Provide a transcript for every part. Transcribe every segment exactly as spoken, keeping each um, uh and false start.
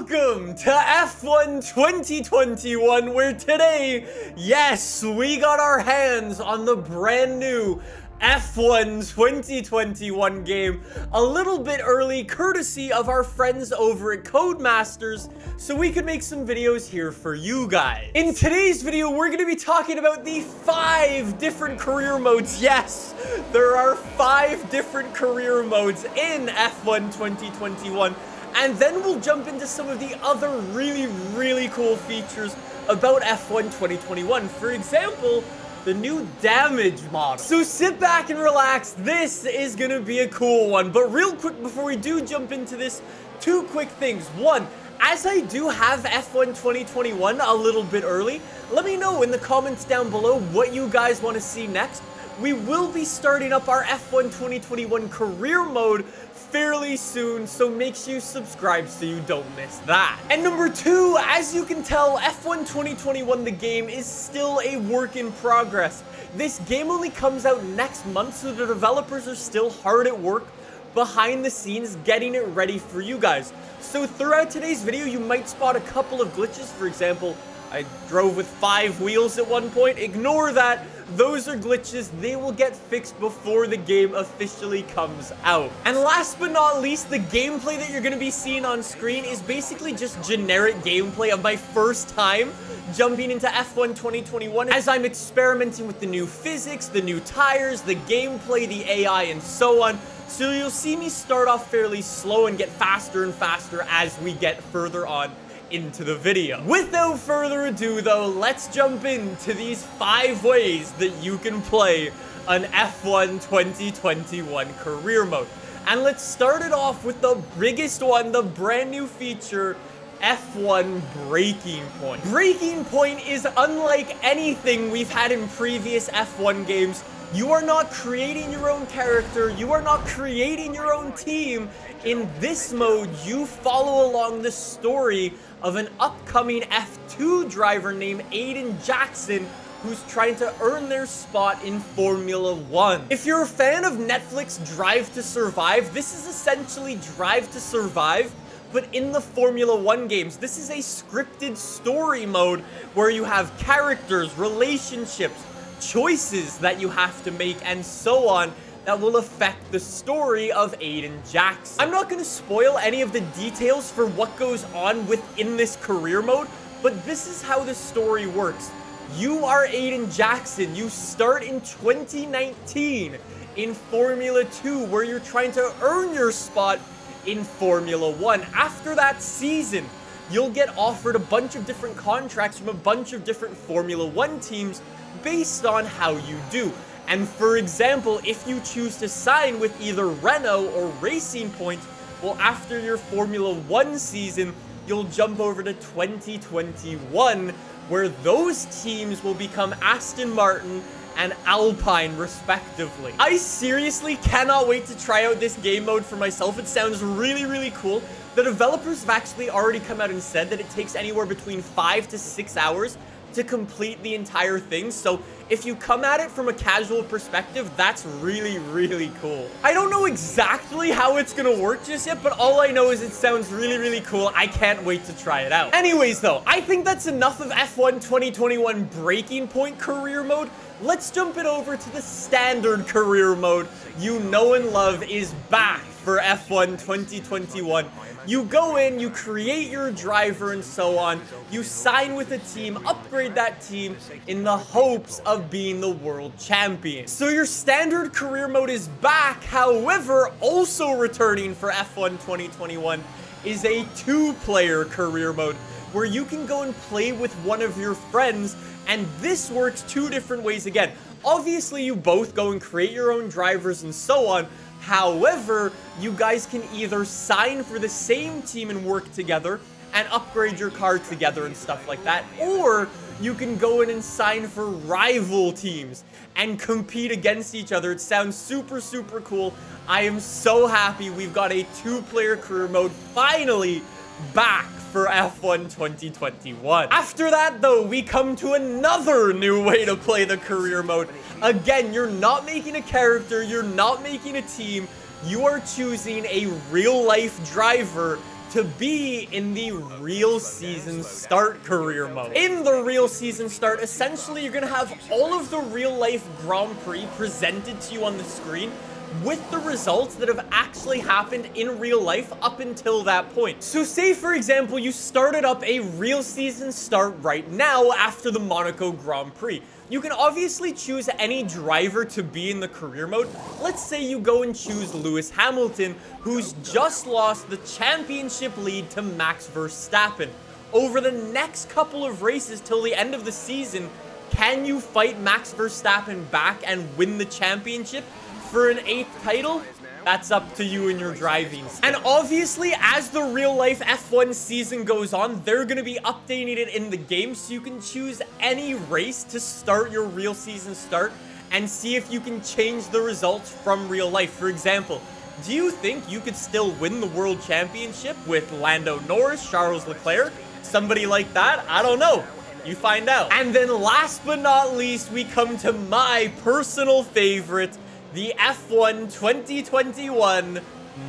Welcome to F one twenty twenty-one, where today, yes, we got our hands on the brand new F one twenty twenty-one game a little bit early, courtesy of our friends over at Codemasters, so we could make some videos here for you guys. In today's video, we're gonna be talking about the five different career modes. Yes, there are five different career modes in F one twenty twenty-one. And then we'll jump into some of the other really, really cool features about F one twenty twenty-one. For example, the new damage model. So sit back and relax. This is gonna be a cool one. But real quick, before we do jump into this, two quick things. One, as I do have F one twenty twenty-one a little bit early, let me know in the comments down below what you guys wanna see next. We will be starting up our F one twenty twenty-one career mode fairly soon, so make sure you subscribe so you don't miss that. And number two, as you can tell, F one twenty twenty-one, the game, is still a work in progress. This game only comes out next month, so the developers are still hard at work behind the scenes getting it ready for you guys. So throughout today's video, you might spot a couple of glitches. For example, I drove with five wheels at one point. Ignore that. Those are glitches. They will get fixed before the game officially comes out. And last but not least, the gameplay that you're going to be seeing on screen is basically just generic gameplay of my first time jumping into F one twenty twenty-one, as I'm experimenting with the new physics, the new tires, the gameplay, the A I, and so on. So you'll see me start off fairly slow and get faster and faster as we get further on into the video. Without further ado though, let's jump into these five ways that you can play an F one twenty twenty-one career mode. And let's start it off with the biggest one, the brand new feature, F one Breaking Point. Breaking Point is unlike anything we've had in previous F one games. You are not creating your own character, you are not creating your own team. In this mode, you follow along the story of an upcoming F two driver named Aiden Jackson, who's trying to earn their spot in Formula One. If you're a fan of Netflix Drive to Survive, this is essentially Drive to Survive, but in the Formula One games. This is a scripted story mode where you have characters, relationships, choices that you have to make, and so on, that will affect the story of Aiden Jackson. I'm not going to spoil any of the details for what goes on within this career mode, but this is how the story works. You are Aiden Jackson. You start in twenty nineteen in Formula two, where you're trying to earn your spot in Formula one. After that season, you'll get offered a bunch of different contracts from a bunch of different Formula one teams based on how you do. And for example, if you choose to sign with either Renault or Racing Point, well, after your Formula one season, you'll jump over to twenty twenty-one, where those teams will become Aston Martin and Alpine, respectively. I seriously cannot wait to try out this game mode for myself. It sounds really, really cool. The developers have actually already come out and said that it takes anywhere between five to six hours to complete the entire thing. So if you come at it from a casual perspective, that's really, really cool. I don't know exactly how it's gonna work just yet, but all I know is it sounds really, really cool. I can't wait to try it out. Anyways though, I think that's enough of F one twenty twenty-one Breaking Point career mode. Let's jump it over to the standard career mode you know and love is back for F one twenty twenty-one. You go in, you create your driver and so on, you sign with a team, upgrade that team in the hopes of being the world champion. So your standard career mode is back. However, also returning for F one twenty twenty-one is a two-player career mode where you can go and play with one of your friends, and this works two different ways again. Obviously, you both go and create your own drivers and so on. However, you guys can either sign for the same team and work together and upgrade your car together and stuff like that, or you can go in and sign for rival teams and compete against each other. It sounds super, super cool. I am so happy we've got a two-player career mode finally back for F one twenty twenty-one. After that though, we come to another new way to play the career mode. Again, you're not making a character, you're not making a team, you are choosing a real-life driver to be in the real season start career mode. In the real season start, essentially, you're gonna have all of the real life Grand Prix presented to you on the screen with the results that have actually happened in real life up until that point. So say, for example, you started up a real season start right now after the Monaco Grand Prix. You can obviously choose any driver to be in the career mode. Let's say you go and choose Lewis Hamilton, who's just lost the championship lead to Max Verstappen. Over the next couple of races till the end of the season, can you fight Max Verstappen back and win the championship for an eighth title? That's up to you and your driving. And obviously, as the real-life F one season goes on, they're going to be updating it in the game, so you can choose any race to start your real season start and see if you can change the results from real life. For example, do you think you could still win the World Championship with Lando Norris, Charles Leclerc, somebody like that? I don't know. You find out. And then last but not least, we come to my personal favorite, the F one twenty twenty-one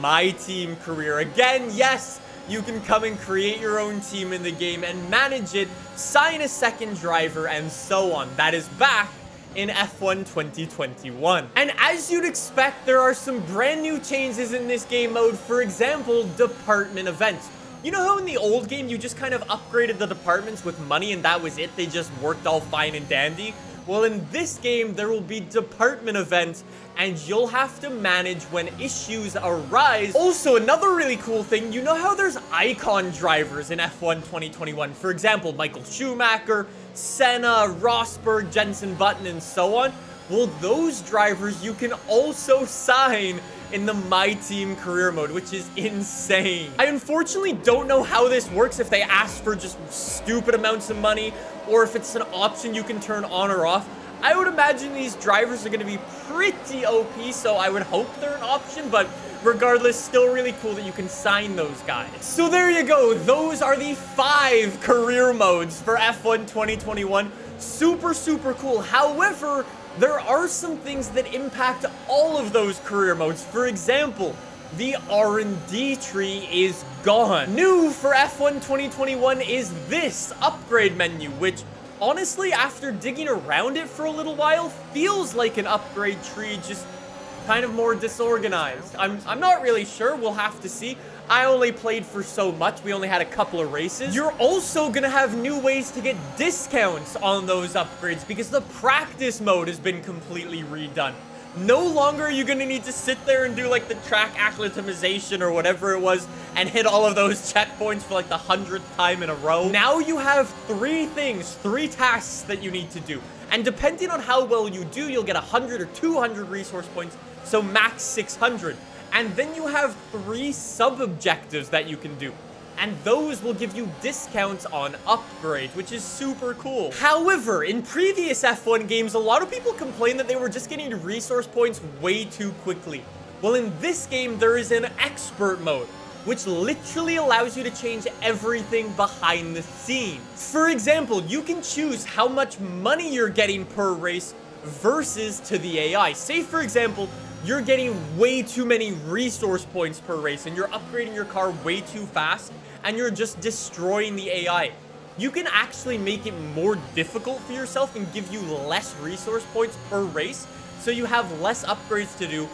My Team career. Again, yes, you can come and create your own team in the game and manage it, sign a second driver, and so on. That is back in F one twenty twenty-one. And as you'd expect, there are some brand new changes in this game mode. For example, department events. You know how in the old game, you just kind of upgraded the departments with money and that was it? They just worked all fine and dandy? Well, in this game, there will be department events, and you'll have to manage when issues arise. Also, another really cool thing, you know how there's icon drivers in F one twenty twenty-one? For example, Michael Schumacher, Senna, Rosberg, Jensen Button, and so on? Well, those drivers you can also sign in the My Team career mode, which is insane. I unfortunately don't know how this works, if they ask for just stupid amounts of money or if it's an option you can turn on or off. I would imagine these drivers are going to be pretty O P, so I would hope they're an option, but regardless, still really cool that you can sign those guys. So there you go. Those are the five career modes for F one twenty twenty-one. Super, super cool. However, there are some things that impact all of those career modes. For example, the R and D tree is gone. New for F one twenty twenty-one is this upgrade menu, which honestly, after digging around it for a little while, feels like an upgrade tree, just kind of more disorganized. I'm, I'm not really sure. We'll have to see. I only played for so much. We only had a couple of races. You're also going to have new ways to get discounts on those upgrades because the practice mode has been completely redone. No longer are you going to need to sit there and do like the track acclimatization or whatever it was and hit all of those checkpoints for like the hundredth time in a row. Now you have three things, three tasks that you need to do. And depending on how well you do, you'll get one hundred or two hundred resource points, so max six hundred. And then you have three sub-objectives that you can do. And those will give you discounts on upgrades, which is super cool. However, in previous F one games, a lot of people complained that they were just getting resource points way too quickly. Well, in this game, there is an expert mode, which literally allows you to change everything behind the scenes. For example, you can choose how much money you're getting per race versus to the A I. Say, for example, you're getting way too many resource points per race and you're upgrading your car way too fast and you're just destroying the A I. You can actually make it more difficult for yourself and give you less resource points per race, so you have less upgrades to do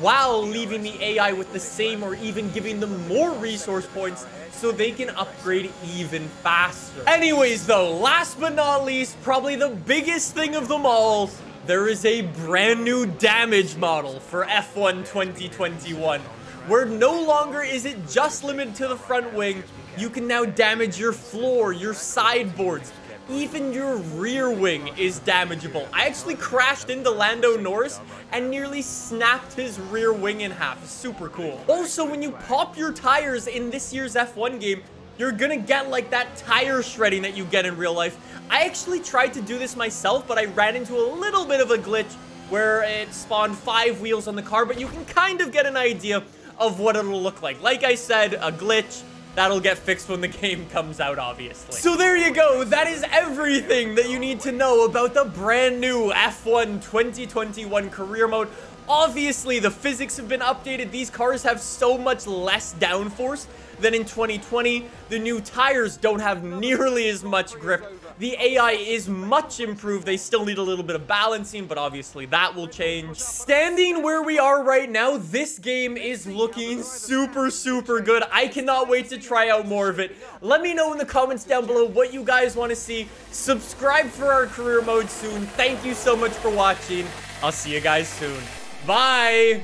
while leaving the A I with the same or even giving them more resource points so they can upgrade even faster. Anyways though, last but not least, probably the biggest thing of them all, there is a brand new damage model for F one twenty twenty-one, where no longer is it just limited to the front wing. You can now damage your floor, your sideboards, even your rear wing is damageable. I actually crashed into Lando Norris and nearly snapped his rear wing in half. Super cool. Also, when you pop your tires in this year's F one game, you're gonna get like that tire shredding that you get in real life. I actually tried to do this myself, but I ran into a little bit of a glitch where it spawned five wheels on the car, but you can kind of get an idea of what it'll look like. Like I said, a glitch. That'll get fixed when the game comes out, obviously. So there you go. That is everything that you need to know about the brand new F one twenty twenty-one career mode. Obviously, the physics have been updated. These cars have so much less downforce than in twenty twenty. The new tires don't have nearly as much grip. The A I is much improved. They still need a little bit of balancing, but obviously that will change. Standing where we are right now, this game is looking super, super good. I cannot wait to try out more of it. Let me know in the comments down below what you guys want to see. Subscribe for our career mode soon. Thank you so much for watching. I'll see you guys soon. Bye!